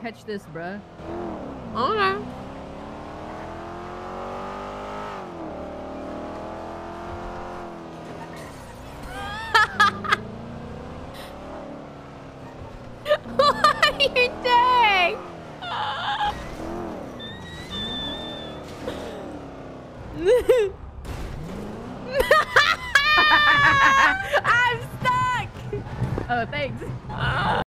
catch this, bruh. Okay. What are you doing? I'm stuck! Oh, thanks.